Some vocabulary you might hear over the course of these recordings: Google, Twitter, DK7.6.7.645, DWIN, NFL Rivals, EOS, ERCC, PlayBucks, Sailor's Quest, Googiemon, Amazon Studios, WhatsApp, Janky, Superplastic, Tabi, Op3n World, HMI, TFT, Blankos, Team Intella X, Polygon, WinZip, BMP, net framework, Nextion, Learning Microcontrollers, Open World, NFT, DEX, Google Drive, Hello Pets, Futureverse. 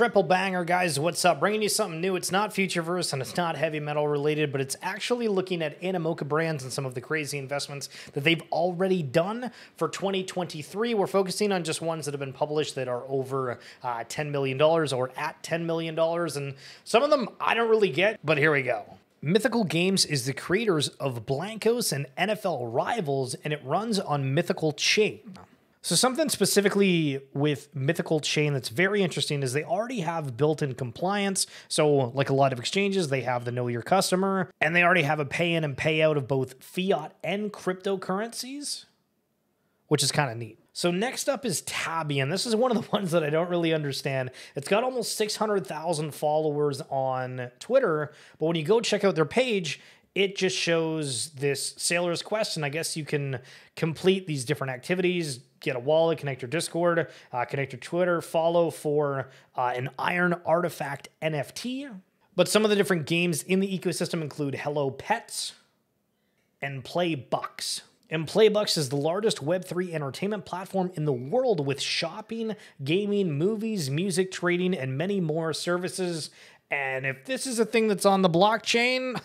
Triple banger, guys. What's up? Bringing you something new. It's not Futureverse and it's not heavy metal related, but it's actually looking at Animoca Brands and some of the crazy investments that they've already done for 2023. We're focusing on just ones that have been published that are over $10 million or at $10 million. And some of them I don't really get, but here we go. Mythical Games is the creators of Blankos and NFL Rivals, and it runs on Mythical Chain. So something specifically with Mythical Chain that's very interesting is they already have built-in compliance. So like a lot of exchanges, they have the Know Your Customer, and they already have a pay-in and payout of both fiat and cryptocurrencies, which is kind of neat. So next up is Tabi, and this is one of the ones that I don't really understand. It's got almost 600,000 followers on Twitter, but when you go check out their page, it just shows this Sailor's Quest, and I guess you can complete these different activities, get a wallet, connect your Discord, connect your Twitter, follow for an iron artifact NFT. But some of the different games in the ecosystem include Hello Pets and PlayBucks. And PlayBucks is the largest Web3 entertainment platform in the world, with shopping, gaming, movies, music, trading, and many more services. And if this is a thing that's on the blockchain,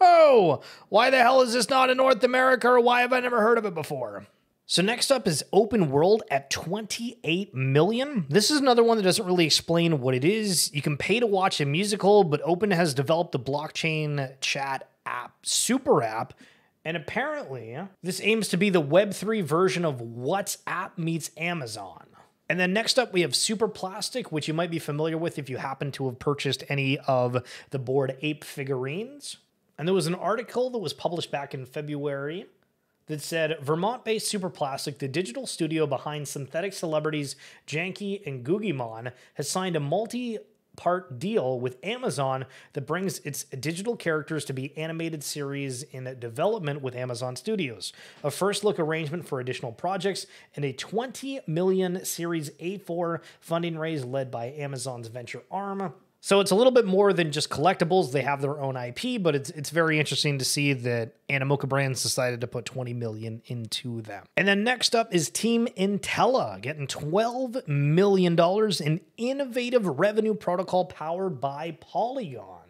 oh, why the hell is this not in North America, or why have I never heard of it before? So next up is Open World at 28 million. This is another one that doesn't really explain what it is. You can pay to watch a musical, but Open has developed a blockchain chat app, super app. And apparently, this aims to be the Web3 version of WhatsApp meets Amazon. And then next up, we have Superplastic, which you might be familiar with if you happen to have purchased any of the Bored Ape figurines. And there was an article that was published back in February that said, Vermont-based Superplastic, the digital studio behind synthetic celebrities Janky and Googiemon, has signed a multi-part deal with Amazon that brings its digital characters to be animated series in development with Amazon Studios, a first look arrangement for additional projects, and a 20 million series A4 funding raise led by Amazon's venture arm. So it's a little bit more than just collectibles. They have their own IP, but it's very interesting to see that Animoca Brands decided to put 20 million into them. And then next up is Team Intella, getting $12 million in innovative revenue protocol powered by Polygon.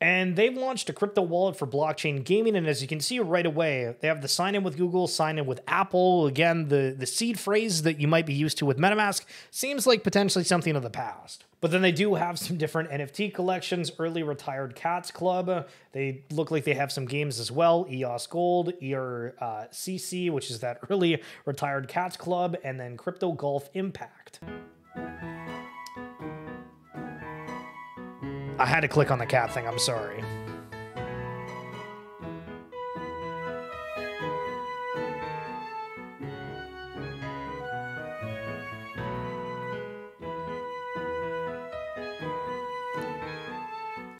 And they've launched a crypto wallet for blockchain gaming. And as you can see right away, they have the sign in with Google, sign in with Apple. Again, the seed phrase that you might be used to with MetaMask seems like potentially something of the past. But then they do have some different NFT collections, Early Retired Cats Club. They look like they have some games as well, EOS Gold, ERCC, which is that Early Retired Cats Club, and then Crypto Golf Impact. I had to click on the cat thing, I'm sorry.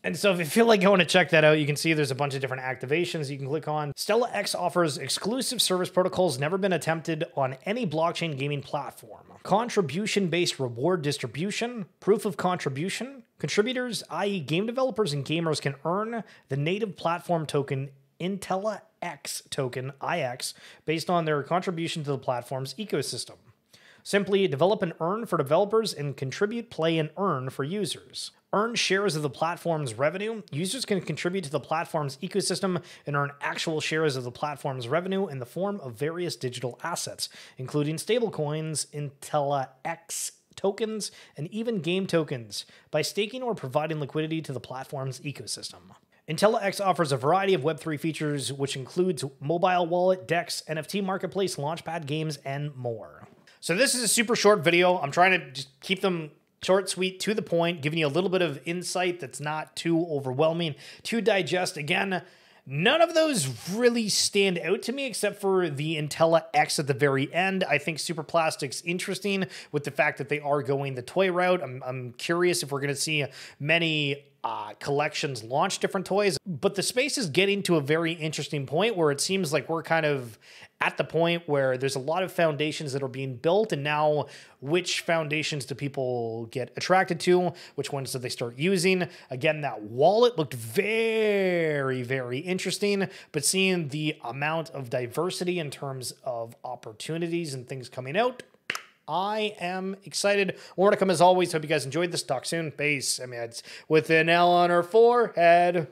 And so if you feel like going to check that out, you can see there's a bunch of different activations you can click on. Intella X offers exclusive service protocols never been attempted on any blockchain gaming platform. Contribution-based reward distribution, proof of contribution. Contributors, i.e. game developers and gamers, can earn the native platform token Intella X token, IX, based on their contribution to the platform's ecosystem. Simply develop and earn for developers and contribute, play, and earn for users. Earn shares of the platform's revenue. Users can contribute to the platform's ecosystem and earn actual shares of the platform's revenue in the form of various digital assets, including stablecoins, Intella X tokens, and even game tokens, by staking or providing liquidity to the platform's ecosystem. Intella X offers a variety of Web3 features, which includes mobile wallet, DEX, NFT marketplace, launchpad games, and more. So this is a super short video. I'm trying to just keep them short, sweet, to the point, giving you a little bit of insight that's not too overwhelming to digest. Again, none of those really stand out to me except for the Intella X at the very end. I think Superplastic's interesting with the fact that they are going the toy route. I'm curious if we're going to see many collections launch different toys, but the space is getting to a very interesting point where it seems like we're kind of at the point where there's a lot of foundations that are being built, and now which foundations do people get attracted to? Which ones do they start using? Again, that wallet looked very, very interesting, but seeing the amount of diversity in terms of opportunities and things coming out, I am excited. More to come as always. Hope you guys enjoyed this. Talk soon. Peace. I mean, it's with an L on her forehead.